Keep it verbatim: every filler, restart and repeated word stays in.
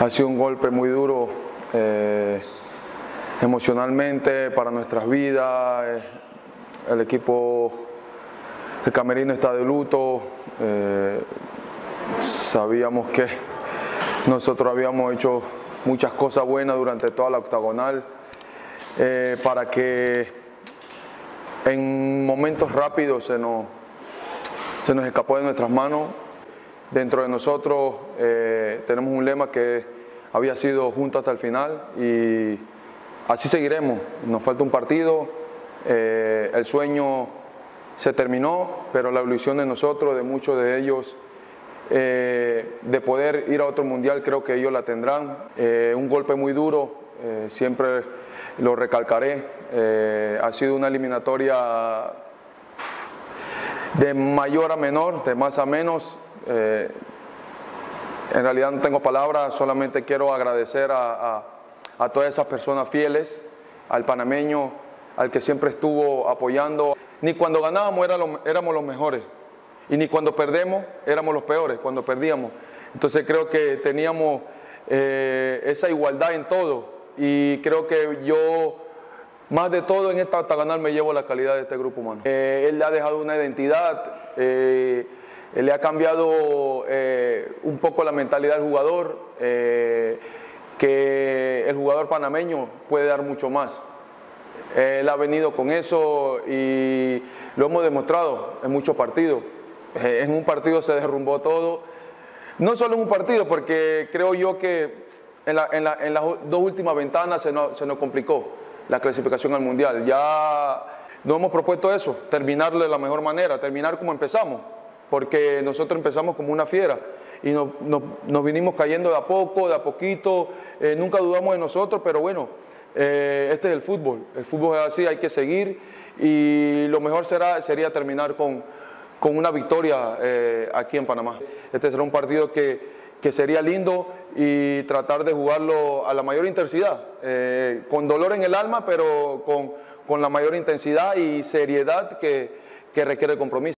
Ha sido un golpe muy duro eh, emocionalmente para nuestras vidas. El equipo, el camerino está de luto. Eh, sabíamos que nosotros habíamos hecho muchas cosas buenas durante toda la octagonal eh, para que en momentos rápidos se nos, se nos escapó de nuestras manos. Dentro de nosotros eh, tenemos un lema que había sido juntos hasta el final y así seguiremos. Nos falta un partido, eh, el sueño se terminó, pero la ilusión de nosotros, de muchos de ellos, eh, de poder ir a otro mundial, creo que ellos la tendrán. Eh, un golpe muy duro, eh, siempre lo recalcaré. Eh, ha sido una eliminatoria de mayor a menor, de más a menos. Eh, en realidad no tengo palabras, solamente quiero agradecer a, a, a todas esas personas fieles, al panameño, al que siempre estuvo apoyando. Ni cuando ganábamos era lo, éramos los mejores, y ni cuando perdemos éramos los peores, cuando perdíamos. Entonces creo que teníamos eh, esa igualdad en todo, y creo que yo, más de todo en esta octagonal, me llevo la calidad de este grupo humano. Eh, él ha dejado una identidad. Eh, Le ha cambiado eh, un poco la mentalidad al jugador, eh, que el jugador panameño puede dar mucho más. Él ha venido con eso y lo hemos demostrado en muchos partidos. Eh, en un partido se derrumbó todo. No solo en un partido, porque creo yo que en, la, en, la, en las dos últimas ventanas se nos, se nos complicó la clasificación al Mundial. Ya nos hemos propuesto eso, terminarlo de la mejor manera, terminar como empezamos. Porque nosotros empezamos como una fiera y nos, nos, nos vinimos cayendo de a poco, de a poquito, eh, nunca dudamos de nosotros, pero bueno, eh, este es el fútbol, el fútbol es así, hay que seguir y lo mejor será, sería terminar con, con una victoria eh, aquí en Panamá. Este será un partido que, que sería lindo y tratar de jugarlo a la mayor intensidad, eh, con dolor en el alma, pero con, con la mayor intensidad y seriedad que, que requiere el compromiso.